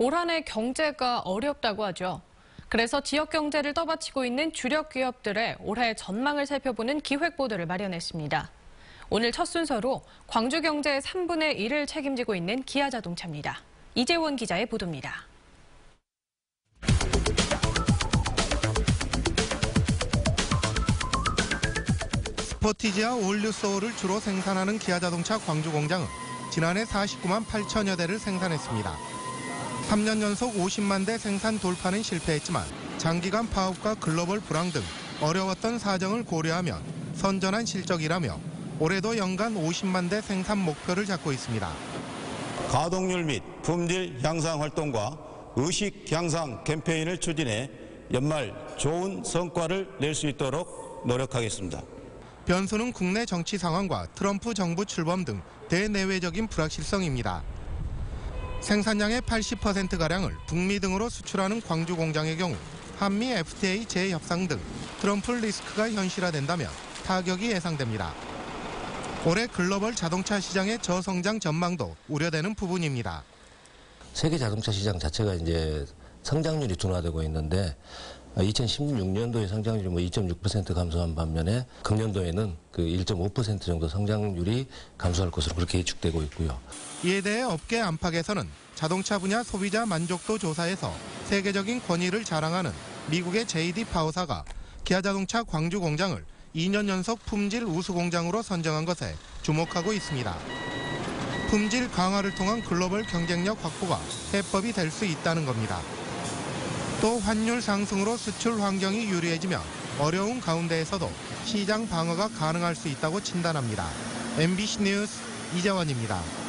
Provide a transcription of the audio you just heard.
올 한 해 경제가 어렵다고 하죠. 그래서 지역 경제를 떠받치고 있는 주력 기업들의 올해 전망을 살펴보는 기획보도를 마련했습니다. 오늘 첫 순서로 광주 경제의 3분의 1을 책임지고 있는 기아자동차입니다. 이재원 기자의 보도입니다. 스포티지와 올뉴소울을 주로 생산하는 기아자동차 광주 공장은 지난해 49만 8천여 대를 생산했습니다. 3년 연속 50만 대 생산 돌파는 실패했지만 장기간 파업과 글로벌 불황 등 어려웠던 사정을 고려하면 선전한 실적이라며 올해도 연간 50만 대 생산 목표를 잡고 있습니다. 가동률 및 품질 향상 활동과 의식 향상 캠페인을 추진해 연말 좋은 성과를 낼 수 있도록 노력하겠습니다. 변수는 국내 정치 상황과 트럼프 정부 출범 등 대내외적인 불확실성입니다. 생산량의 80%가량을 북미 등으로 수출하는 광주 공장의 경우 한미 FTA 재협상 등 트럼프 리스크가 현실화된다면 타격이 예상됩니다. 올해 글로벌 자동차 시장의 저성장 전망도 우려되는 부분입니다. 세계 자동차 시장 자체가 이제 성장률이 둔화되고 있는데 2016년도에 성장률이 2.6% 감소한 반면에 금년도에는 1.5% 정도 성장률이 감소할 것으로 그렇게 예측되고 있고요. 이에 대해 업계 안팎에서는 자동차 분야 소비자 만족도 조사에서 세계적인 권위를 자랑하는 미국의 JD 파워사가 기아자동차 광주 공장을 2년 연속 품질 우수 공장으로 선정한 것에 주목하고 있습니다. 품질 강화를 통한 글로벌 경쟁력 확보가 해법이 될 수 있다는 겁니다. 또 환율 상승으로 수출 환경이 유리해지며 어려운 가운데에서도 시장 방어가 가능할 수 있다고 진단합니다. MBC 뉴스 이재원입니다.